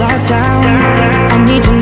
lockdown. I need to